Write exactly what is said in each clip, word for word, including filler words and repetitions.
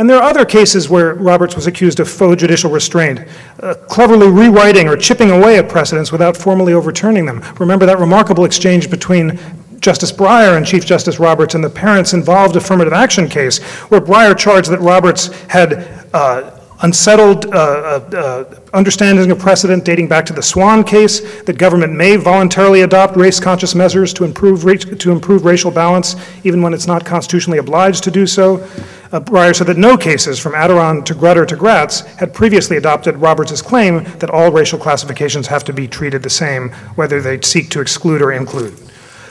And there are other cases where Roberts was accused of faux judicial restraint, uh, cleverly rewriting or chipping away at precedents without formally overturning them. Remember that remarkable exchange between Justice Breyer and Chief Justice Roberts in the parents involved affirmative action case, where Breyer charged that Roberts had uh, unsettled uh, uh, understanding of precedent dating back to the Swan case, that government may voluntarily adopt race-conscious measures to improve, to improve racial balance, even when it's not constitutionally obliged to do so. Uh, Breyer said that no cases, from Adirond to Grutter to Gratz, had previously adopted Roberts' claim that all racial classifications have to be treated the same, whether they seek to exclude or include.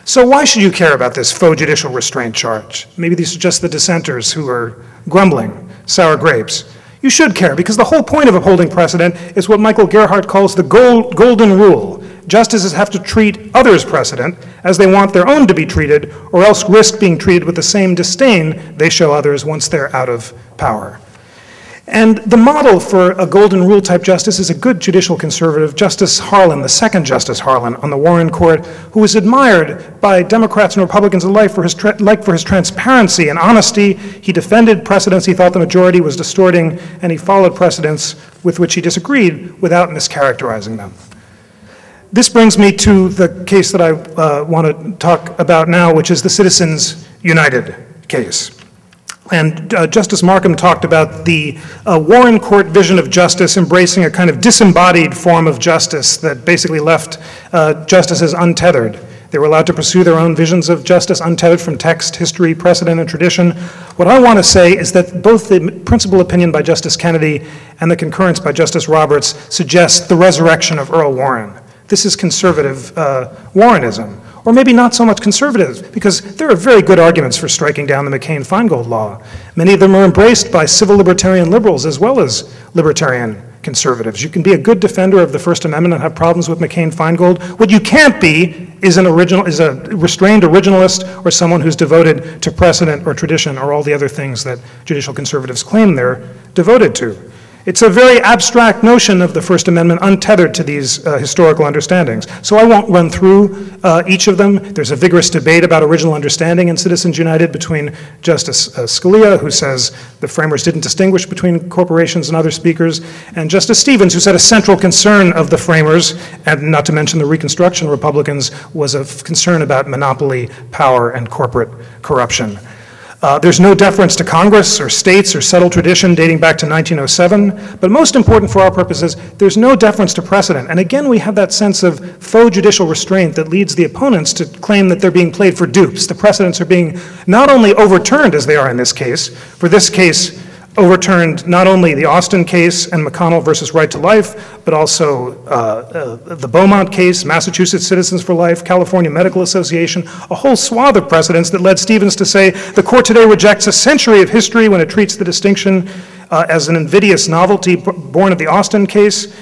So why should you care about this faux judicial restraint charge? Maybe these are just the dissenters who are grumbling, sour grapes. You should care, because the whole point of upholding precedent is what Michael Gerhardt calls the gold, golden rule. Justices have to treat others' precedent as they want their own to be treated, or else risk being treated with the same disdain they show others once they're out of power. And the model for a golden rule type justice is a good judicial conservative, Justice Harlan, the second Justice Harlan on the Warren Court, who was admired by Democrats and Republicans alike for his, tra like for his transparency and honesty. He defended precedents he thought the majority was distorting, and he followed precedents with which he disagreed without mischaracterizing them. This brings me to the case that I uh, want to talk about now, which is the Citizens United case. And uh, Justice Markham talked about the uh, Warren Court vision of justice embracing a kind of disembodied form of justice that basically left uh, justices untethered. They were allowed to pursue their own visions of justice, untethered from text, history, precedent, and tradition. What I want to say is that both the principal opinion by Justice Kennedy and the concurrence by Justice Roberts suggest the resurrection of Earl Warren. This is conservative uh, Warrenism. Or maybe not so much conservative, because there are very good arguments for striking down the McCain-Feingold law. Many of them are embraced by civil libertarian liberals as well as libertarian conservatives. You can be a good defender of the First Amendment and have problems with McCain-Feingold. What you can't be is an original, is a restrained originalist or someone who's devoted to precedent or tradition or all the other things that judicial conservatives claim they're devoted to. It's a very abstract notion of the First Amendment, untethered to these uh, historical understandings. So I won't run through uh, each of them. There's a vigorous debate about original understanding in Citizens United between Justice uh, Scalia, who says the framers didn't distinguish between corporations and other speakers, and Justice Stevens, who said a central concern of the framers, and not to mention the Reconstruction Republicans, was a concern about monopoly, power, and corporate corruption. Uh, there's no deference to Congress or states or settled tradition dating back to nineteen oh seven, but most important for our purposes, there's no deference to precedent. And again, we have that sense of faux judicial restraint that leads the opponents to claim that they're being played for dupes. The precedents are being not only overturned, as they are in this case, for this case overturned not only the Austin case and McConnell versus Right to Life, but also uh, uh, the Beaumont case, Massachusetts Citizens for Life, California Medical Association, a whole swath of precedents that led Stevens to say, the court today rejects a century of history when it treats the distinction uh, as an invidious novelty born of the Austin case.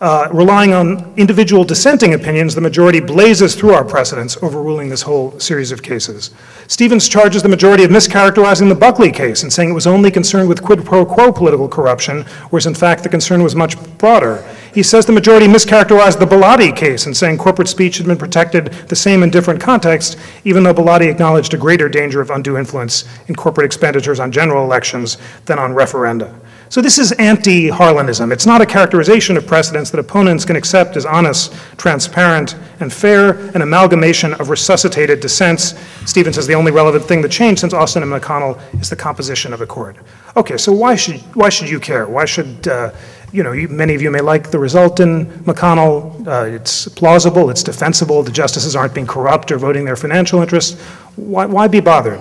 Uh, relying on individual dissenting opinions, the majority blazes through our precedents, overruling this whole series of cases. Stevens charges the majority of mischaracterizing the Buckley case and saying it was only concerned with quid pro quo political corruption, whereas in fact the concern was much broader. He says the majority mischaracterized the Bellotti case and saying corporate speech had been protected the same in different contexts, even though Bellotti acknowledged a greater danger of undue influence in corporate expenditures on general elections than on referenda. So this is anti-Harlanism. It's not a characterization of precedents that opponents can accept as honest, transparent, and fair, an amalgamation of resuscitated dissents. Stevens says the only relevant thing that changed since Austin and McConnell is the composition of the court. Okay, so why should, why should you care? Why should, uh, you know, you, many of you may like the result in McConnell. Uh, it's plausible, it's defensible, the justices aren't being corrupt or voting their financial interests. Why, why be bothered?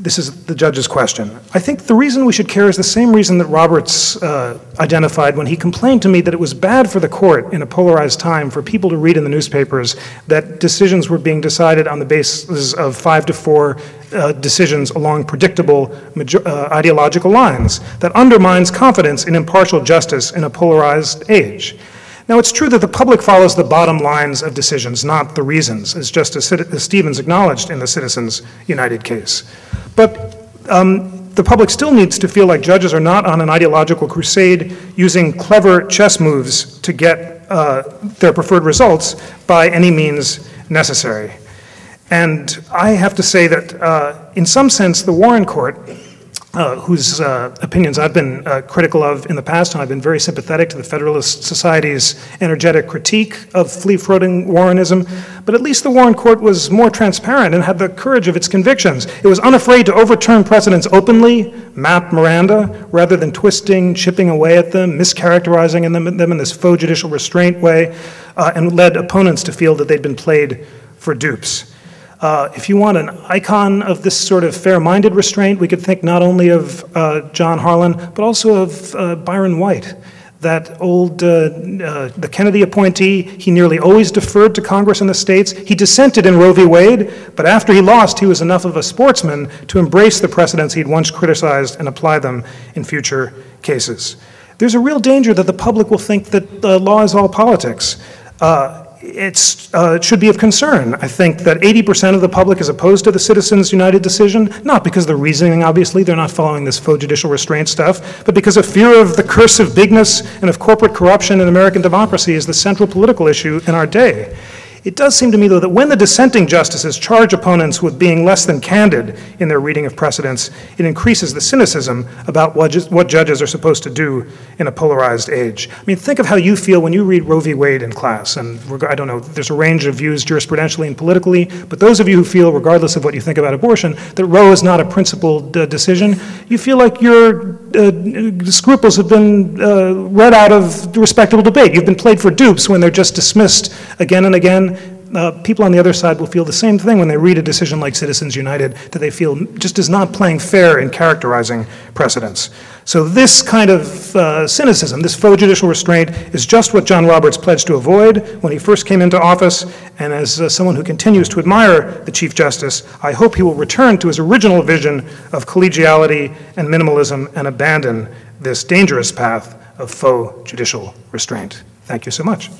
This is the judge's question. I think the reason we should care is the same reason that Roberts uh, identified when he complained to me that it was bad for the court in a polarized time for people to read in the newspapers that decisions were being decided on the basis of five to four uh, decisions along predictable major uh, ideological lines. That undermines confidence in impartial justice in a polarized age. Now, it's true that the public follows the bottom lines of decisions, not the reasons, as Justice Stevens acknowledged in the Citizens United case. But um, the public still needs to feel like judges are not on an ideological crusade using clever chess moves to get uh, their preferred results by any means necessary. And I have to say that uh, in some sense, the Warren Court Uh, whose uh, opinions I've been uh, critical of in the past, and I've been very sympathetic to the Federalist Society's energetic critique of flea-floating Warrenism, but at least the Warren Court was more transparent and had the courage of its convictions. It was unafraid to overturn precedents openly, map Miranda, rather than twisting, chipping away at them, mischaracterizing them, them in this faux judicial restraint way, uh, and led opponents to feel that they'd been played for dupes. Uh, if you want an icon of this sort of fair-minded restraint, we could think not only of uh, John Harlan, but also of uh, Byron White, that old, uh, uh, the Kennedy appointee. He nearly always deferred to Congress and the states. He dissented in Roe v. Wade, but after he lost, he was enough of a sportsman to embrace the precedents he'd once criticized and apply them in future cases. There's a real danger that the public will think that uh, law is all politics. Uh, It's, uh, it should be of concern, I think, that eighty percent of the public is opposed to the Citizens United decision, not because of the reasoning, obviously, they're not following this faux judicial restraint stuff, but because a fear of the curse of bigness and of corporate corruption in American democracy is the central political issue in our day. It does seem to me, though, that when the dissenting justices charge opponents with being less than candid in their reading of precedents, it increases the cynicism about what, ju what judges are supposed to do in a polarized age. I mean, think of how you feel when you read Roe v. Wade in class. And I don't know, there's a range of views jurisprudentially and politically, but those of you who feel, regardless of what you think about abortion, that Roe is not a principled uh, decision, you feel like your uh, scruples have been uh, read out of respectable debate. You've been played for dupes when they're just dismissed again and again. Uh, people on the other side will feel the same thing when they read a decision like Citizens United, that they feel just is not playing fair in characterizing precedents. So this kind of uh, cynicism, this faux judicial restraint, is just what John Roberts pledged to avoid when he first came into office, and as uh, someone who continues to admire the Chief Justice, I hope he will return to his original vision of collegiality and minimalism and abandon this dangerous path of faux judicial restraint. Thank you so much.